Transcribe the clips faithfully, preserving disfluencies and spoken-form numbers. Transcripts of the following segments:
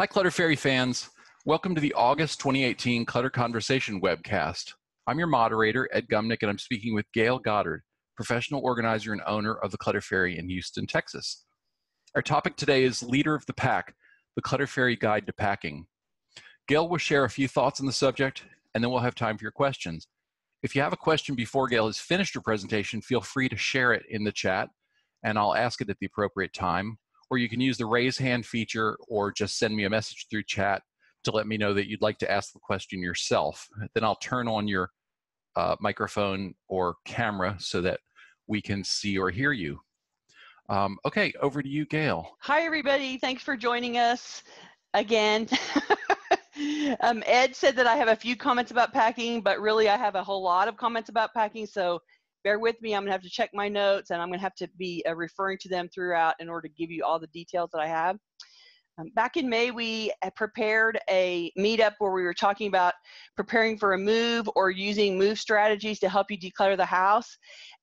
Hi, Clutter Fairy fans. Welcome to the August twenty eighteen Clutter Conversation webcast. I'm your moderator, Ed Gumnick, and I'm speaking with Gayle Goddard, professional organizer and owner of the Clutter Fairy in Houston, Texas. Our topic today is Leader of the Pack, the Clutter Fairy Guide to Packing. Gayle will share a few thoughts on the subject, and then we'll have time for your questions. If you have a question before Gayle has finished her presentation, feel free to share it in the chat, and I'll ask it at the appropriate time. Or you can use the raise hand feature or just send me a message through chat to let me know that you'd like to ask the question yourself. Then I'll turn on your uh, microphone or camera so that we can see or hear you. Um, okay, over to you, Gayle. Hi, everybody. Thanks for joining us again. um, Ed said that I have a few comments about packing, but really I have a whole lot of comments about packing, so bear with me. I'm gonna have to check my notes, and I'm gonna have to be uh, referring to them throughout in order to give you all the details that I have. Um, back in May, we prepared a meetup where we were talking about preparing for a move or using move strategies to help you declutter the house.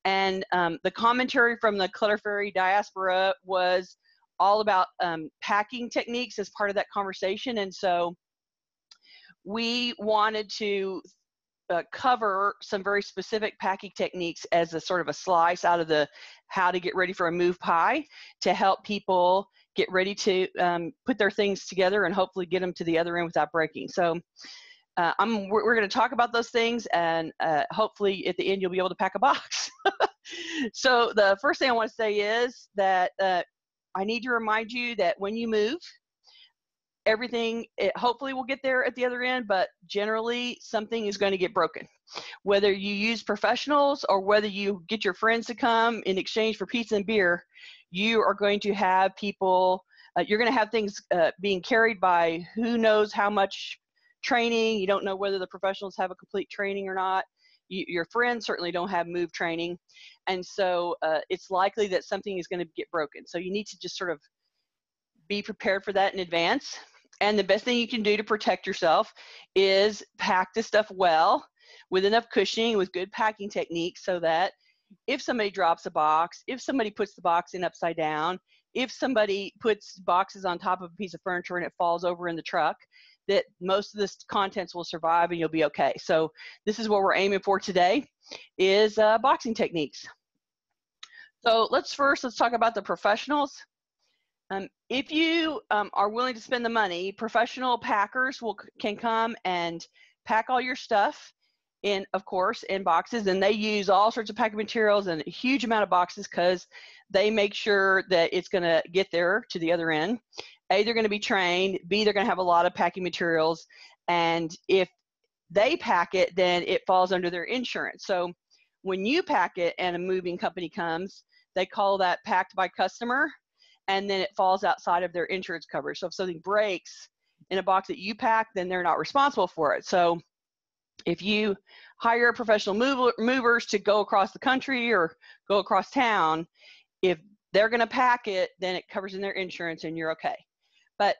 And um, the commentary from the Clutter Fairy Diaspora was all about um, packing techniques as part of that conversation. And so we wanted to Uh, cover some very specific packing techniques as a sort of a slice out of the how to get ready for a move pie to help people get ready to um, put their things together and hopefully get them to the other end without breaking. So uh, I'm, we're, we're going to talk about those things, and uh, hopefully at the end you'll be able to pack a box. So the first thing I want to say is that uh, I need to remind you that when you move, everything, it hopefully will get there at the other end, but generally something is going to get broken. Whether you use professionals or whether you get your friends to come in exchange for pizza and beer, you are going to have people, uh, you're going to have things uh, being carried by who knows how much training. You don't know whether the professionals have a complete training or not. You, your friends certainly don't have move training. And so uh, it's likely that something is going to get broken. So you need to just sort of be prepared for that in advance. And the best thing you can do to protect yourself is pack the stuff well with enough cushioning, with good packing techniques, so that if somebody drops a box, if somebody puts the box in upside down, if somebody puts boxes on top of a piece of furniture and it falls over in the truck, that most of the contents will survive and you'll be okay. So this is what we're aiming for today, is uh, boxing techniques. So let's first, let's talk about the professionals. Um, if you um, are willing to spend the money, professional packers will can come and pack all your stuff in, of course, in boxes, and they use all sorts of packing materials and a huge amount of boxes because they make sure that it's going to get there to the other end. A, they're going to be trained. B, they're going to have a lot of packing materials, and if they pack it, then it falls under their insurance. So when you pack it and a moving company comes, they call that packed by customer, and then it falls outside of their insurance coverage. So if something breaks in a box that you pack, then they're not responsible for it. So if you hire professional mover, movers to go across the country or go across town, if they're gonna pack it, then it covers in their insurance and you're okay. But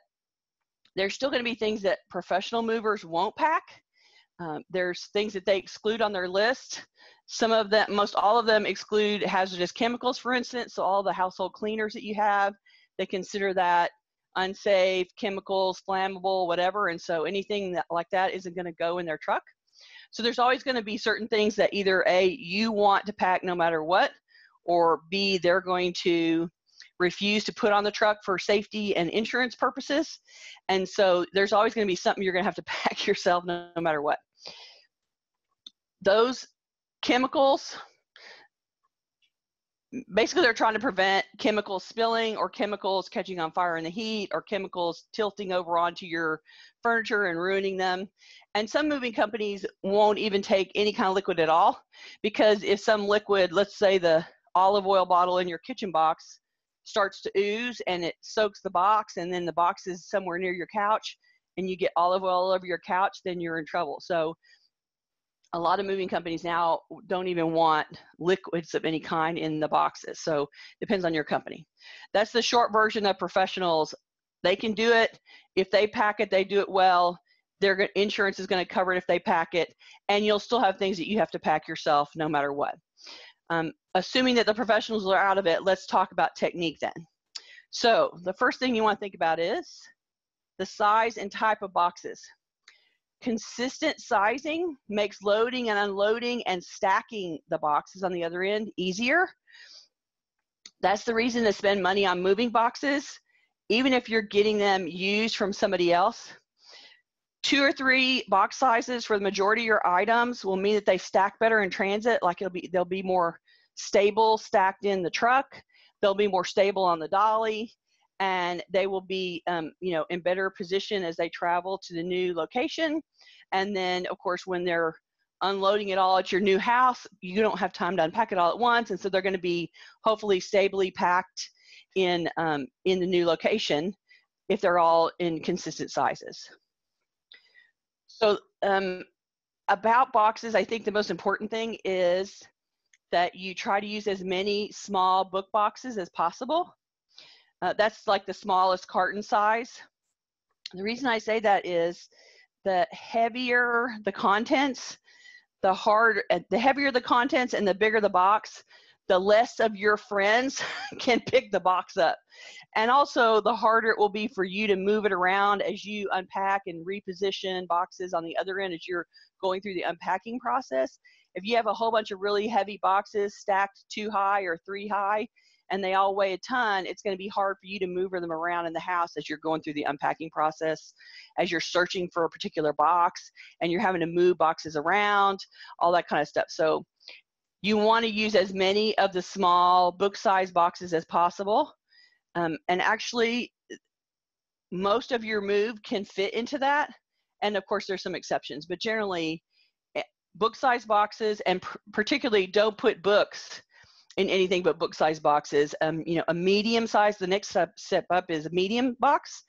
there's still gonna be things that professional movers won't pack. Um, there's things that they exclude on their list. Some of them, most all of them exclude hazardous chemicals, for instance. So all the household cleaners that you have, they consider that unsafe, chemicals, flammable, whatever. And so anything that, like that isn't going to go in their truck. So there's always going to be certain things that either A, you want to pack no matter what, or B, they're going to refuse to put on the truck for safety and insurance purposes. And so there's always going to be something you're going to have to pack yourself no, no matter what. Those chemicals, basically they're trying to prevent chemicals spilling or chemicals catching on fire in the heat or chemicals tilting over onto your furniture and ruining them. And some moving companies won't even take any kind of liquid at all, because if some liquid, let's say the olive oil bottle in your kitchen box, starts to ooze and it soaks the box, and then the box is somewhere near your couch and you get olive oil all over your couch, then you're in trouble. So a lot of moving companies now don't even want liquids of any kind in the boxes. So it depends on your company. That's the short version of professionals. They can do it. If they pack it, they do it well. Their insurance is going to cover it if they pack it, and you'll still have things that you have to pack yourself no matter what. Um, assuming that the professionals are out of it, let's talk about technique then. So the first thing you want to think about is the size and type of boxes. Consistent sizing makes loading and unloading and stacking the boxes on the other end easier. That's the reason to spend money on moving boxes, even if you're getting them used from somebody else. Two or three box sizes for the majority of your items will mean that they stack better in transit, like it'll be, they'll be more stable stacked in the truck, they'll be more stable on the dolly, and they will be um, you know, in better position as they travel to the new location. And then, of course, when they're unloading it all at your new house, you don't have time to unpack it all at once, and so they're going to be hopefully stably packed in, um, in the new location if they're all in consistent sizes. So um, about boxes, I think the most important thing is that you try to use as many small book boxes as possible. Uh, that's like the smallest carton size. The reason I say that is the heavier the contents, the harder, the heavier the contents and the bigger the box, the less of your friends can pick the box up. And also the harder it will be for you to move it around as you unpack and reposition boxes on the other end as you're going through the unpacking process. If you have a whole bunch of really heavy boxes stacked two high or three high, and they all weigh a ton, it's going to be hard for you to move them around in the house as you're going through the unpacking process, as you're searching for a particular box, and you're having to move boxes around, all that kind of stuff. So you want to use as many of the small book-sized boxes as possible. Um, and actually, most of your move can fit into that. And of course, there's some exceptions, but generally, book-sized boxes, and pr- particularly don't put books in anything but book-sized boxes. Um, you know, a medium size, the next step up is a medium box.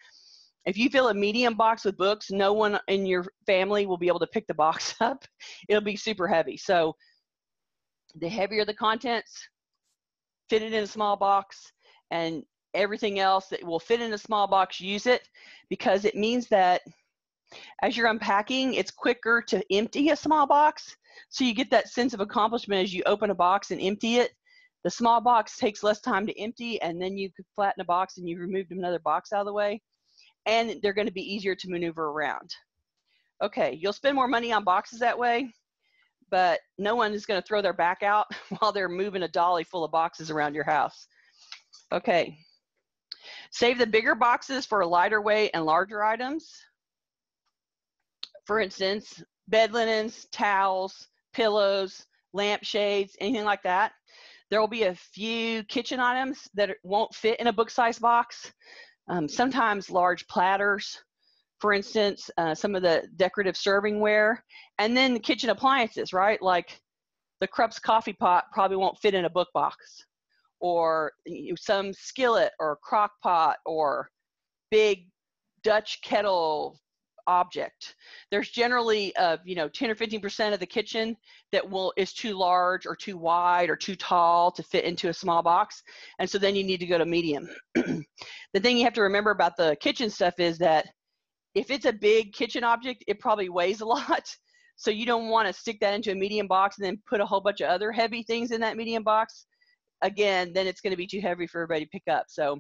If you fill a medium box with books, no one in your family will be able to pick the box up. It'll be super heavy. So the heavier the contents, fit it in a small box, and everything else that will fit in a small box, use it, because it means that as you're unpacking, it's quicker to empty a small box. So you get that sense of accomplishment as you open a box and empty it. The small box takes less time to empty, and then you could flatten a box and you've removed another box out of the way, and they're going to be easier to maneuver around. Okay, you'll spend more money on boxes that way, but no one is going to throw their back out while they're moving a dolly full of boxes around your house. Okay, save the bigger boxes for lighter weight and larger items. For instance, bed linens, towels, pillows, lampshades, anything like that. There will be a few kitchen items that won't fit in a book-sized box. Um, sometimes large platters, for instance, uh, some of the decorative servingware, and then the kitchen appliances, right? Like the Krups coffee pot probably won't fit in a book box, or you know, some skillet or crock pot or big Dutch kettle object. There's generally uh, you know, ten or fifteen percent of the kitchen that will is too large or too wide or too tall to fit into a small box, and so then you need to go to medium. The thing you have to remember about the kitchen stuff is that if it's a big kitchen object, it probably weighs a lot, so you don't want to stick that into a medium box and then put a whole bunch of other heavy things in that medium box. Again, then it's going to be too heavy for everybody to pick up. So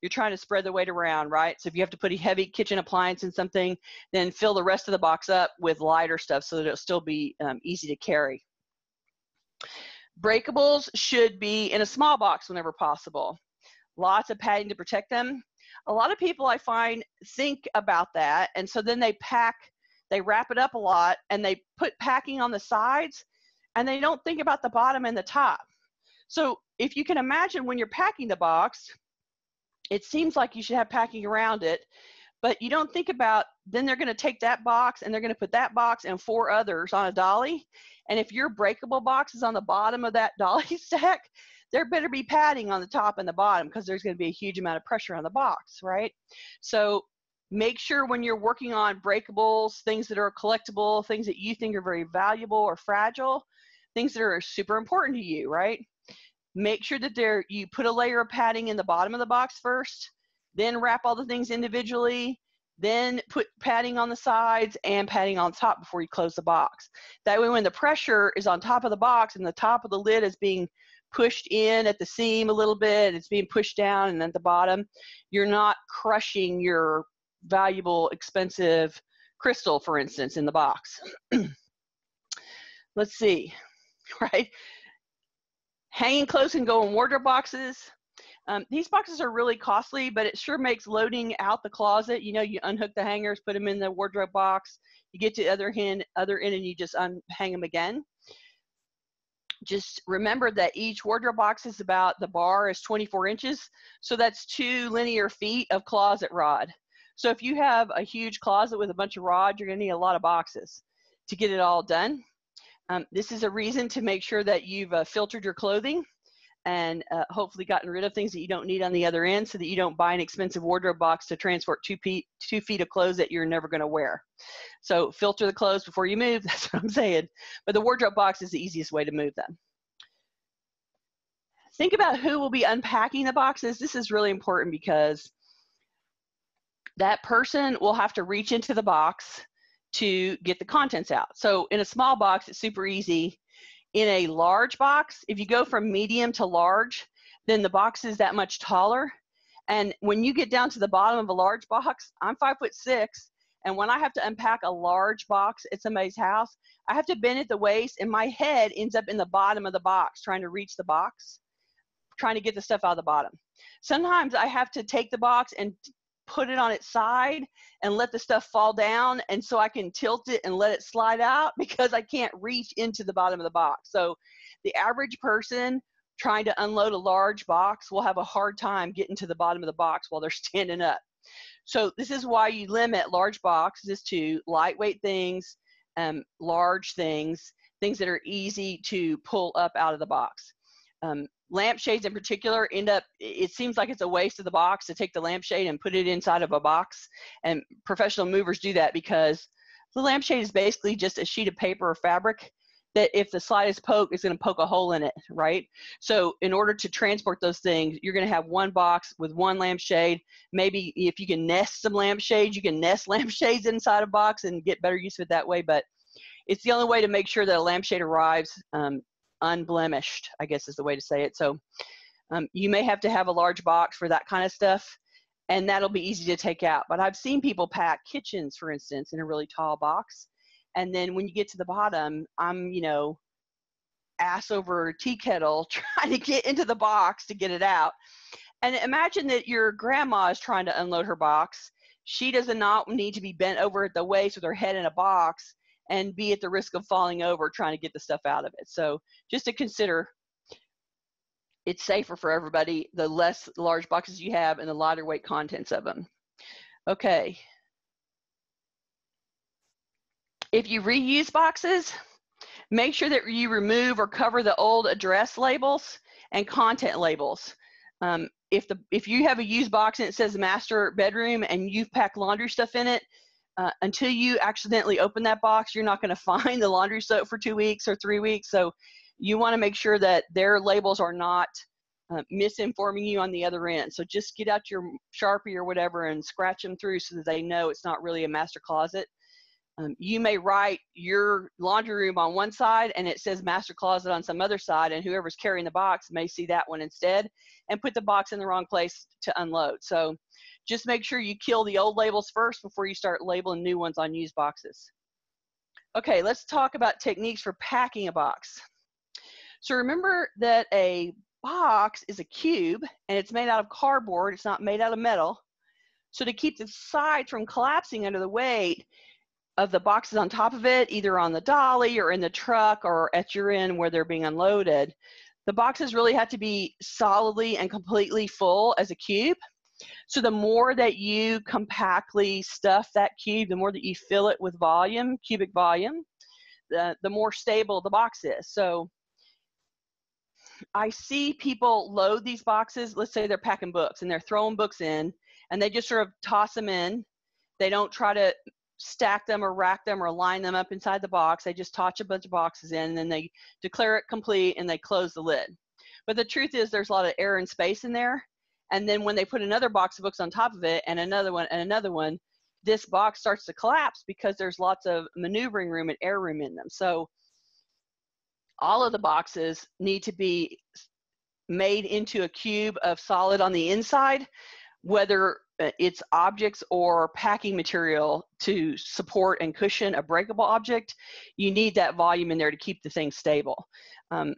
you're trying to spread the weight around, right? So if you have to put a heavy kitchen appliance in something, then fill the rest of the box up with lighter stuff so that it'll still be um, easy to carry. Breakables should be in a small box whenever possible. Lots of padding to protect them. A lot of people I find think about that, and so then they pack, they wrap it up a lot, and they put packing on the sides, and they don't think about the bottom and the top. So if you can imagine, when you're packing the box, it seems like you should have packing around it, but you don't think about, then they're going to take that box and they're going to put that box and four others on a dolly. And if your breakable box is on the bottom of that dolly stack, there better be padding on the top and the bottom, because there's going to be a huge amount of pressure on the box, right? So make sure when you're working on breakables, things that are collectible, things that you think are very valuable or fragile, things that are super important to you, right? Make sure that there, you put a layer of padding in the bottom of the box first, then wrap all the things individually, then put padding on the sides and padding on top before you close the box. That way when the pressure is on top of the box and the top of the lid is being pushed in at the seam a little bit, it's being pushed down and at the bottom, you're not crushing your valuable, expensive crystal, for instance, in the box. Let's see, right? Hanging clothes can go in wardrobe boxes. Um, these boxes are really costly, but it sure makes loading out the closet. You know, you unhook the hangers, put them in the wardrobe box. You get to the other end, other end and you just unhang them again. Just remember that each wardrobe box is about, the bar is twenty-four inches. So that's two linear feet of closet rod. So if you have a huge closet with a bunch of rods, you're gonna need a lot of boxes to get it all done. Um, this is a reason to make sure that you've uh, filtered your clothing and uh, hopefully gotten rid of things that you don't need on the other end, so that you don't buy an expensive wardrobe box to transport two, pe two feet of clothes that you're never gonna wear. So filter the clothes before you move, that's what I'm saying. But the wardrobe box is the easiest way to move them. Think about who will be unpacking the boxes. This is really important because that person will have to reach into the box to get the contents out. So in a small box, it's super easy. In a large box, if you go from medium to large, then the box is that much taller. And when you get down to the bottom of a large box, I'm five foot six, and when I have to unpack a large box at somebody's house, I have to bend at the waist, and my head ends up in the bottom of the box, trying to reach the box, trying to get the stuff out of the bottom. Sometimes I have to take the box and put it on its side and let the stuff fall down, and so I can tilt it and let it slide out because I can't reach into the bottom of the box. So the average person trying to unload a large box will have a hard time getting to the bottom of the box while they're standing up. So this is why you limit large boxes to lightweight things, um, large things, things that are easy to pull up out of the box. Um, Lampshades in particular end up, it seems like it's a waste of the box to take the lampshade and put it inside of a box, and professional movers do that because the lampshade is basically just a sheet of paper or fabric that if the slightest poke is going to poke a hole in it, right? So in order to transport those things, you're going to have one box with one lampshade. Maybe if you can nest some lampshades, you can nest lampshades inside a box and get better use of it that way, but it's the only way to make sure that a lampshade arrives um, unblemished, I guess is the way to say it. So um, you may have to have a large box for that kind of stuff, and that'll be easy to take out. But I've seen people pack kitchens, for instance, in a really tall box, and then when you get to the bottom, I'm, you know, ass over tea kettle trying to get into the box to get it out. And imagine that your grandma is trying to unload her box. She does not need to be bent over at the waist with her head in a box and be at the risk of falling over trying to get the stuff out of it. So just to consider, it's safer for everybody, the less large boxes you have and the lighter weight contents of them. Okay. If you reuse boxes, make sure that you remove or cover the old address labels and content labels. Um, if, the, if you have a used box and it says master bedroom and you've packed laundry stuff in it, Uh, until you accidentally open that box, you're not going to find the laundry soap for two weeks or three weeks. So you want to make sure that their labels are not uh, misinforming you on the other end. So just get out your Sharpie or whatever and scratch them through so that they know it's not really a master closet. Um, you may write your laundry room on one side and it says master closet on some other side, and whoever's carrying the box may see that one instead and put the box in the wrong place to unload. So just make sure you kill the old labels first before you start labeling new ones on used boxes. Okay, let's talk about techniques for packing a box. So remember that a box is a cube and it's made out of cardboard, it's not made out of metal. So to keep the sides from collapsing under the weight of the boxes on top of it, either on the dolly or in the truck or at your end where they're being unloaded, the boxes really have to be solidly and completely full as a cube. So the more that you compactly stuff that cube, the more that you fill it with volume, cubic volume, the, the more stable the box is. So I see people load these boxes, let's say they're packing books and they're throwing books in, and they just sort of toss them in. They don't try to stack them or rack them or line them up inside the box. They just toss a bunch of boxes in, and then they declare it complete and they close the lid. But the truth is there's a lot of air and space in there. And then when they put another box of books on top of it, and another one, and another one, this box starts to collapse because there's lots of maneuvering room and air room in them. So all of the boxes need to be made into a cube of solid on the inside whether it's objects or packing material to support and cushion a breakable object, you need that volume in there to keep the thing stable. Um,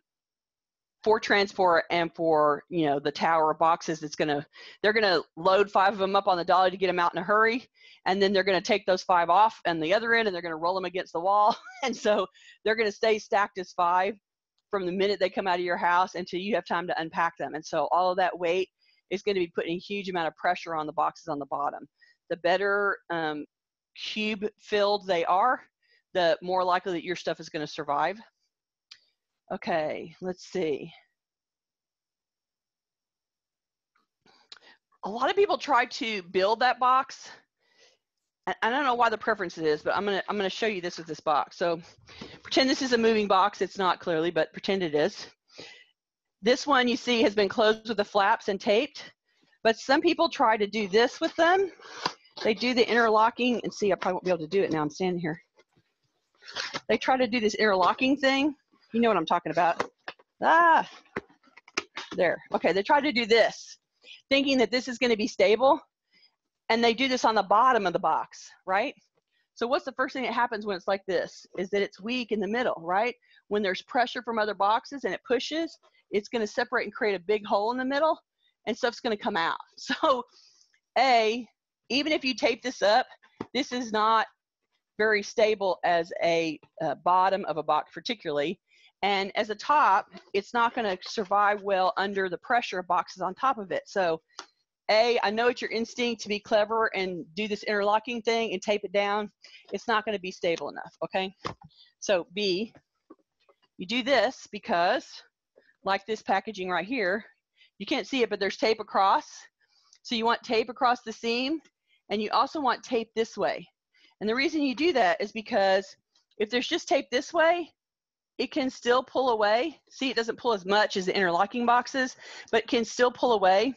for transport and for, you know, the tower of boxes, it's gonna, they're gonna load five of them up on the dolly to get them out in a hurry, and then they're gonna take those five off and the other end and they're gonna roll them against the wall. And so they're gonna stay stacked as five from the minute they come out of your house until you have time to unpack them. And so all of that weight is gonna be putting a huge amount of pressure on the boxes on the bottom. The better um, cube filled they are, the more likely that your stuff is gonna survive. Okay, let's see. A lot of people try to build that box. I don't know why the preference is, but I'm gonna, I'm gonna show you this with this box. So pretend this is a moving box. It's not clearly, but pretend it is. This one you see has been closed with the flaps and taped, but some people try to do this with them. They do the interlocking, and see, I probably won't be able to do it now, I'm standing here. They try to do this interlocking thing. You know what I'm talking about. Ah, there. Okay, they try to do this, thinking that this is going to be stable, and they do this on the bottom of the box, right? So what's the first thing that happens when it's like this? Is that it's weak in the middle, right? When there's pressure from other boxes and it pushes, it's going to separate and create a big hole in the middle, and stuff's going to come out. So, A, even if you tape this up, this is not very stable as a uh, bottom of a box particularly. And as a top, it's not going to survive well under the pressure of boxes on top of it. So, A, I know it's your instinct to be clever and do this interlocking thing and tape it down. It's not going to be stable enough, okay? So, B, you do this because, like this packaging right here, you can't see it, but there's tape across. So you want tape across the seam, and you also want tape this way. And the reason you do that is because if there's just tape this way, it can still pull away. See, it doesn't pull as much as the interlocking boxes, but it can still pull away.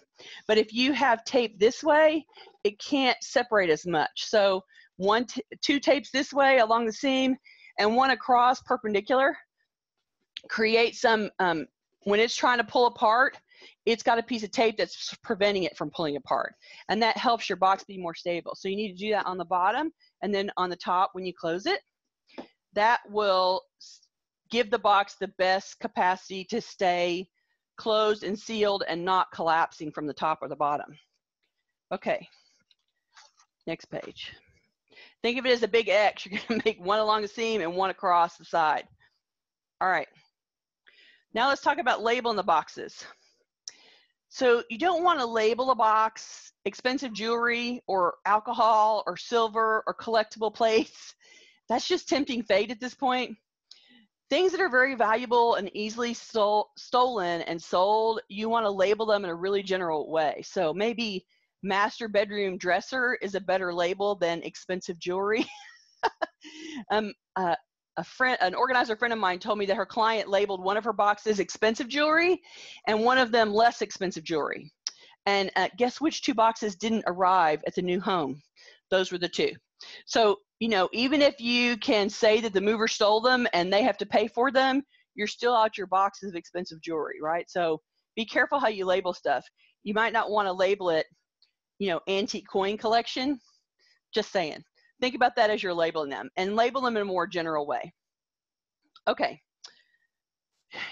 But if you have tape this way, it can't separate as much. So one, t two tapes this way along the seam and one across perpendicular create some, um, when it's trying to pull apart, it's got a piece of tape that's preventing it from pulling apart. And that helps your box be more stable. So you need to do that on the bottom and then on the top when you close it. That will give the box the best capacity to stay closed and sealed and not collapsing from the top or the bottom. Okay, next page. Think of it as a big X. You're gonna make one along the seam and one across the side. All right, now let's talk about labeling the boxes. So you don't wanna label a box expensive jewelry or alcohol or silver or collectible plates. That's just tempting fate at this point. Things that are very valuable and easily stole, stolen and sold, you want to label them in a really general way. So maybe master bedroom dresser is a better label than expensive jewelry. um, uh, a friend, an organizer friend of mine told me that her client labeled one of her boxes expensive jewelry and one of them less expensive jewelry. And uh, guess which two boxes didn't arrive at the new home? Those were the two. So, you know, even if you can say that the mover stole them and they have to pay for them, you're still out your boxes of expensive jewelry, right? So be careful how you label stuff. You might not want to label it, you know, antique coin collection. Just saying. Think about that as you're labeling them and label them in a more general way. Okay.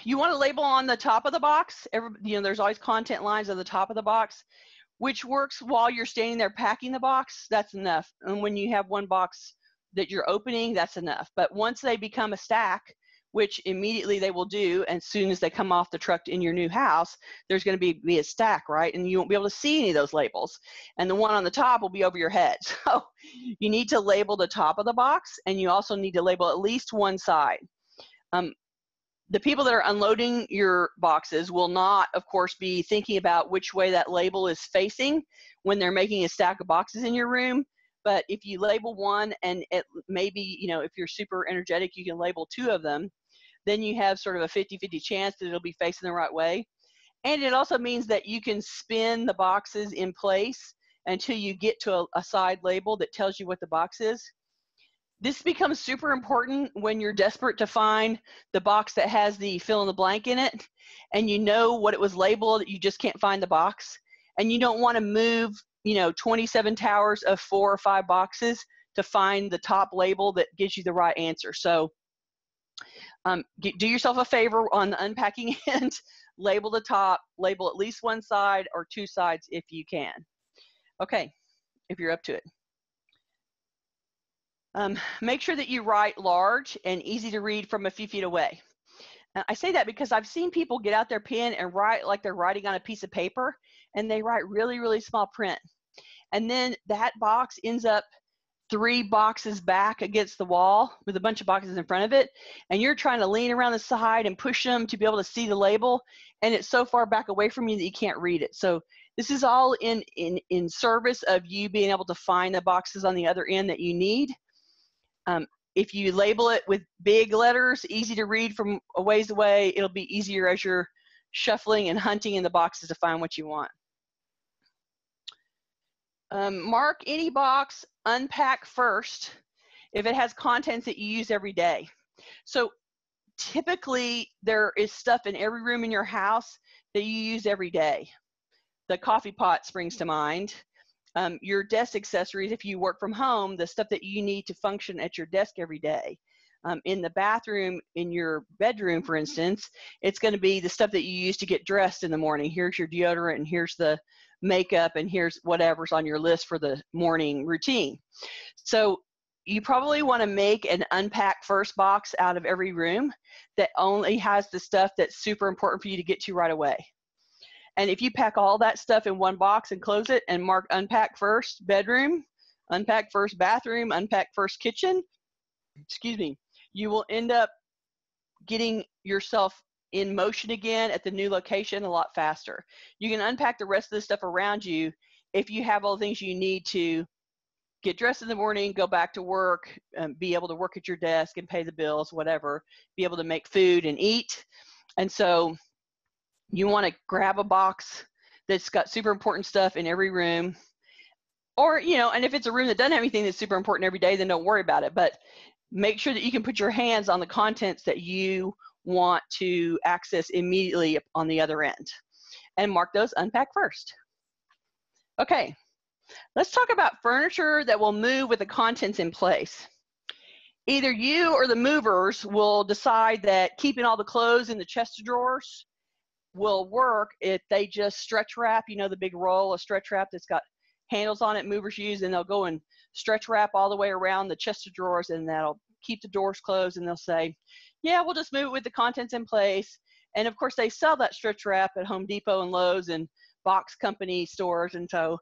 You want to label on the top of the box. Every, you know, there's always content lines on the top of the box, which works while you're standing there packing the box. That's enough. And when you have one box that you're opening, that's enough. But once they become a stack, which immediately they will do as soon as they come off the truck in your new house, there's going to be, be a stack, right? And you won't be able to see any of those labels. And the one on the top will be over your head. So you need to label the top of the box, and you also need to label at least one side. Um, the people that are unloading your boxes will not, of course, be thinking about which way that label is facing when they're making a stack of boxes in your room. But if you label one and it maybe, you know, if you're super energetic, you can label two of them, then you have sort of a fifty fifty chance that it'll be facing the right way. And it also means that you can spin the boxes in place until you get to a, a side label that tells you what the box is. This becomes super important when you're desperate to find the box that has the fill in the blank in it, and you know what it was labeled, you just can't find the box. And you don't want to move you know, twenty-seven towers of four or five boxes to find the top label that gives you the right answer. So um, get, do yourself a favor on the unpacking end, label the top, label at least one side or two sides if you can. Okay, if you're up to it. Um, make sure that you write large and easy to read from a few feet away. Now, I say that because I've seen people get out their pen and write like they're writing on a piece of paper, and they write really, really small print. And then that box ends up three boxes back against the wall with a bunch of boxes in front of it, and you're trying to lean around the side and push them to be able to see the label, and it's so far back away from you that you can't read it. So this is all in, in, in service of you being able to find the boxes on the other end that you need. Um, if you label it with big letters, easy to read from a ways away, it'll be easier as you're shuffling and hunting in the boxes to find what you want. Um, mark any box, unpack first, if it has contents that you use every day. So typically there is stuff in every room in your house that you use every day. The coffee pot springs to mind. Um, your desk accessories, if you work from home, the stuff that you need to function at your desk every day. Um, in the bathroom, in your bedroom, for instance, it's going to be the stuff that you use to get dressed in the morning. Here's your deodorant, and here's the makeup, and here's whatever's on your list for the morning routine. So you probably want to make an unpack first box out of every room that only has the stuff that's super important for you to get to right away. And if you pack all that stuff in one box and close it and mark unpack first bedroom, unpack first bathroom, unpack first kitchen, excuse me, you will end up getting yourself in motion again at the new location a lot faster. You can unpack the rest of the stuff around you if you have all the things you need to get dressed in the morning, go back to work, um, be able to work at your desk and pay the bills, whatever, be able to make food and eat. And so you want to grab a box that's got super important stuff in every room, or, you know, and if it's a room that doesn't have anything that's super important every day, then don't worry about it, but make sure that you can put your hands on the contents that you want to access immediately on the other end, and mark those unpack first. Okay, let's talk about furniture that will move with the contents in place. Either you or the movers will decide that keeping all the clothes in the chest of drawers will work if they just stretch wrap, you know, the big roll of stretch wrap that's got handles on it movers use, and they'll go and stretch wrap all the way around the chest of drawers, and that'll keep the doors closed, and they'll say, yeah, we'll just move it with the contents in place. And of course they sell that stretch wrap at Home Depot and Lowe's and box company stores, and so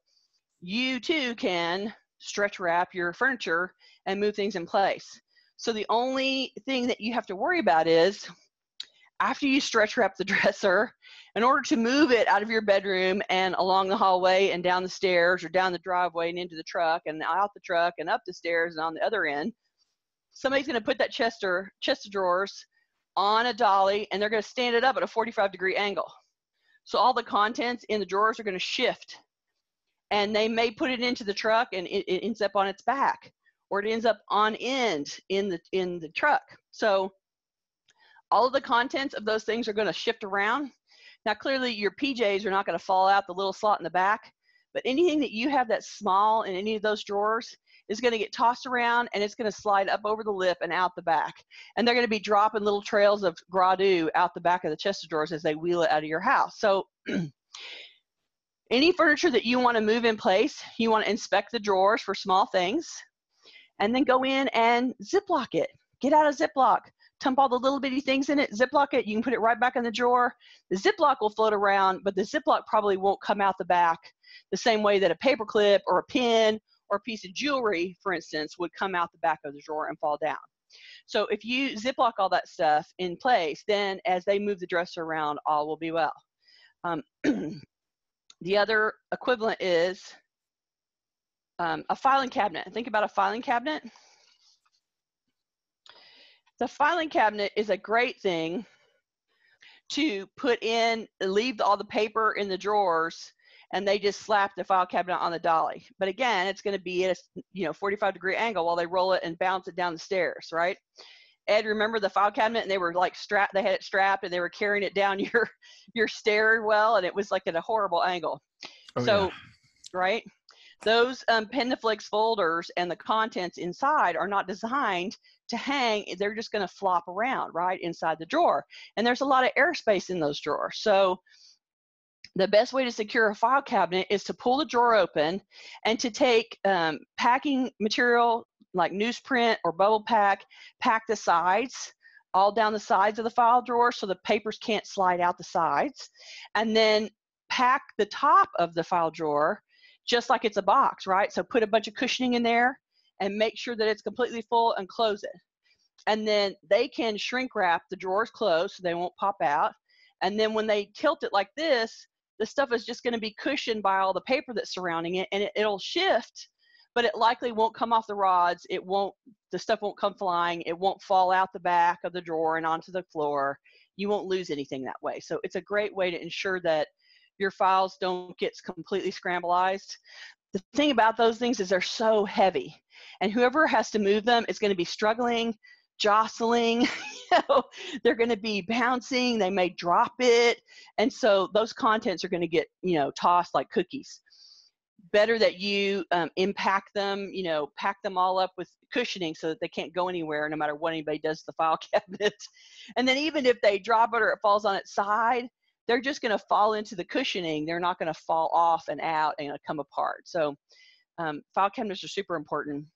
you too can stretch wrap your furniture and move things in place. So the only thing that you have to worry about is, after you stretch wrap the dresser, in order to move it out of your bedroom and along the hallway and down the stairs or down the driveway and into the truck and out the truck and up the stairs and on the other end, somebody's gonna put that chest of drawers on a dolly, and they're gonna stand it up at a forty-five degree angle. So all the contents in the drawers are gonna shift, and they may put it into the truck and it, it ends up on its back, or it ends up on end in the, in the truck. So all of the contents of those things are going to shift around. Now, clearly your P Js are not going to fall out the little slot in the back, but anything that you have that's small in any of those drawers is going to get tossed around, and it's going to slide up over the lip and out the back. And they're going to be dropping little trails of gras doux out the back of the chest of drawers as they wheel it out of your house. So any furniture that you want to move in place, you want to inspect the drawers for small things, and then go in and Ziploc it. Get out a Ziploc. Dump all the little bitty things in it, Ziploc it, you can put it right back in the drawer. The Ziploc will float around, but the Ziploc probably won't come out the back the same way that a paper clip or a pin or a piece of jewelry, for instance, would come out the back of the drawer and fall down. So if you Ziploc all that stuff in place, then as they move the dresser around, all will be well. Um, the other equivalent is um, a filing cabinet. Think about a filing cabinet. The filing cabinet is a great thing to put in, leave all the paper in the drawers, and they just slap the file cabinet on the dolly. But again, it's going to be at a, you know, forty-five degree angle while they roll it and bounce it down the stairs, right? Ed, remember the file cabinet, and they were like strapped, they had it strapped, and they were carrying it down your, your stairwell, and it was like at a horrible angle. Oh, so, yeah. Right? Those um, Pendaflix folders and the contents inside are not designed to hang. They're just going to flop around, right, inside the drawer. And there's a lot of airspace in those drawers. So the best way to secure a file cabinet is to pull the drawer open and to take um, packing material like newsprint or bubble pack, pack the sides, all down the sides of the file drawer so the papers can't slide out the sides, and then pack the top of the file drawer just like it's a box, right? So put a bunch of cushioning in there and make sure that it's completely full and close it. And then they can shrink wrap the drawers closed so they won't pop out. And then when they tilt it like this, the stuff is just going to be cushioned by all the paper that's surrounding it, and it, it'll shift, but it likely won't come off the rods. It won't, the stuff won't come flying. It won't fall out the back of the drawer and onto the floor. You won't lose anything that way. So it's a great way to ensure that your files don't get completely scrambled. The thing about those things is they're so heavy, and whoever has to move them is going to be struggling, jostling, you know, they're going to be bouncing, they may drop it, and so those contents are going to get, you know, tossed like cookies. Better that you um, impact them, you know, pack them all up with cushioning so that they can't go anywhere no matter what anybody does to the file cabinet. And then even if they drop it or it falls on its side, they're just going to fall into the cushioning. They're not going to fall off and out and come apart. So um, file cabinets are super important.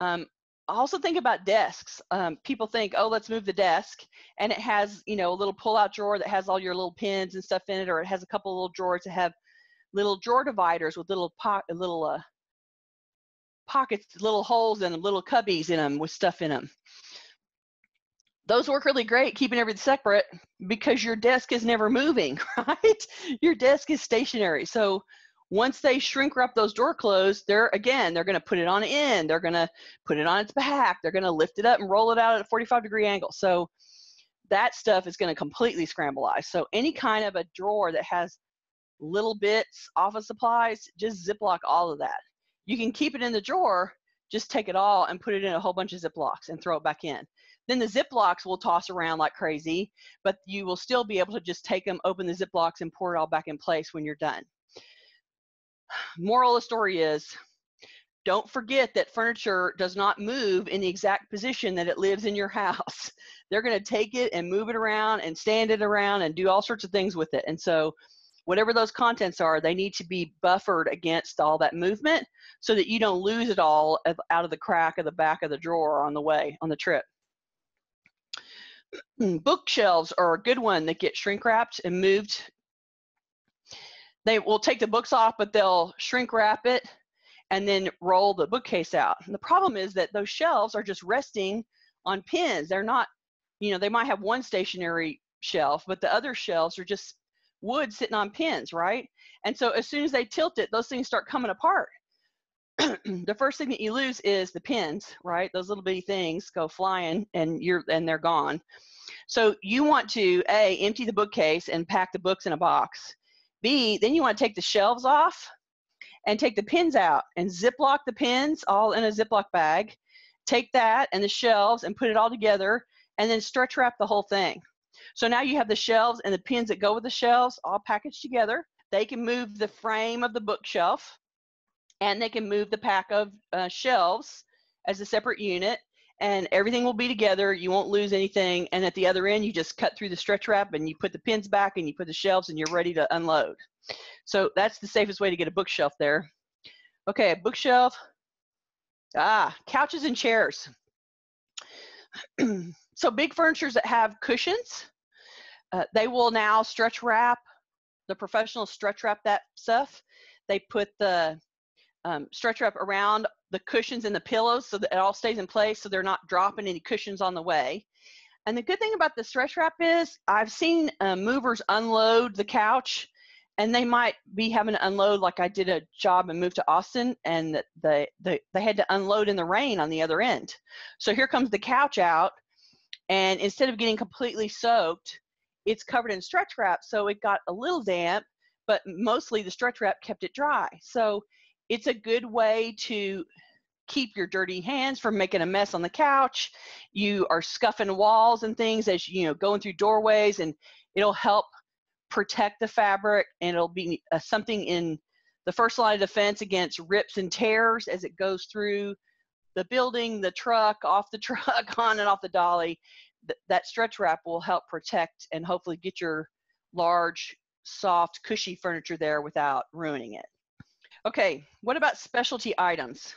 Um, Also think about desks. Um, people think, oh, let's move the desk, and it has, you know, a little pull-out drawer that has all your little pins and stuff in it, or it has a couple of little drawers that have little drawer dividers with little po little uh, pockets, little holes in them, little cubbies in them with stuff in them. Those work really great, keeping everything separate, because your desk is never moving, right? Your desk is stationary. So once they shrink wrap those drawer closed, they're, again, they're going to put it on end. They're going to put it on its back. They're going to lift it up and roll it out at a forty-five degree angle. So that stuff is going to completely scrambleize. So any kind of a drawer that has little bits, office supplies, just Ziploc all of that. You can keep it in the drawer, just take it all and put it in a whole bunch of Ziplocs and throw it back in. Then the Ziplocs will toss around like crazy, but you will still be able to just take them, open the Ziplocs, and pour it all back in place when you're done. Moral of the story is, don't forget that furniture does not move in the exact position that it lives in your house. They're going to take it and move it around and stand it around and do all sorts of things with it. And so whatever those contents are, they need to be buffered against all that movement so that you don't lose it all out of the crack of the back of the drawer on the way, on the trip. Bookshelves are a good one that get shrink wrapped and moved. They will take the books off, but they'll shrink wrap it and then roll the bookcase out. And the problem is that those shelves are just resting on pins. They're not, you know, they might have one stationary shelf, but the other shelves are just wood sitting on pins, right? And so as soon as they tilt it, those things start coming apart. The first thing that you lose is the pins, right? Those little bitty things go flying and you're and they're gone. So you want to, A, empty the bookcase and pack the books in a box. B, then you want to take the shelves off and take the pins out and Ziploc the pins all in a Ziploc bag. Take that and the shelves and put it all together and then stretch wrap the whole thing. So now you have the shelves and the pins that go with the shelves all packaged together. They can move the frame of the bookshelf and they can move the pack of uh, shelves as a separate unit, and everything will be together. You won't lose anything. And at the other end, you just cut through the stretch wrap and you put the pins back and you put the shelves and you're ready to unload. So that's the safest way to get a bookshelf there. Okay, a bookshelf. Ah, couches and chairs. So big furnitures that have cushions, uh, they will now stretch wrap. The professionals stretch wrap that stuff. They put the um, stretch wrap around the cushions and the pillows so that it all stays in place so they're not dropping any cushions on the way. And the good thing about the stretch wrap is I've seen uh, movers unload the couch, and they might be having to unload, like I did a job and moved to Austin, and they, they, they had to unload in the rain on the other end. So here comes the couch out, and instead of getting completely soaked, it's covered in stretch wrap, so it got a little damp, but mostly the stretch wrap kept it dry. So it's a good way to keep your dirty hands from making a mess on the couch. You are scuffing walls and things as you know, going through doorways, and it'll help protect the fabric, and it'll be uh, something in the first line of defense against rips and tears as it goes through the building, the truck, off the truck, on and off the dolly. Th that stretch wrap will help protect and hopefully get your large, soft, cushy furniture there without ruining it. Okay, what about specialty items?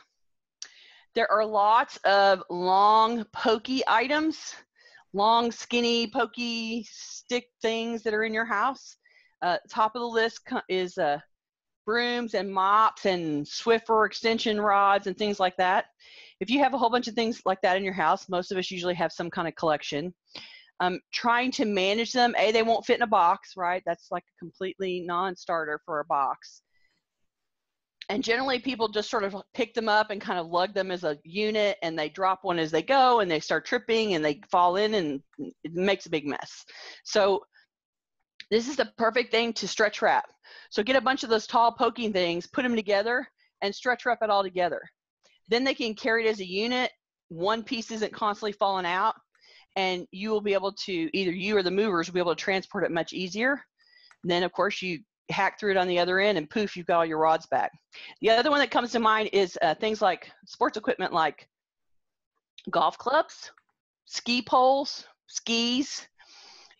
There are lots of long, pokey items, long, skinny, pokey stick things that are in your house. Uh, top of the list is uh, brooms and mops and Swiffer extension rods and things like that. If you have a whole bunch of things like that in your house, most of us usually have some kind of collection. Um, trying to manage them, A, they won't fit in a box, right? That's like a completely non-starter for a box. And generally people just sort of pick them up and kind of lug them as a unit, and they drop one as they go, and they start tripping and they fall in, and it makes a big mess. So this is the perfect thing to stretch wrap. So get a bunch of those tall poking things, put them together, and stretch wrap it all together. Then they can carry it as a unit. One piece isn't constantly falling out, and you will be able to, either you or the movers will be able to transport it much easier. And then of course you hack through it on the other end, and poof, you've got all your rods back. The other one that comes to mind is uh, things like sports equipment, like golf clubs, ski poles, skis.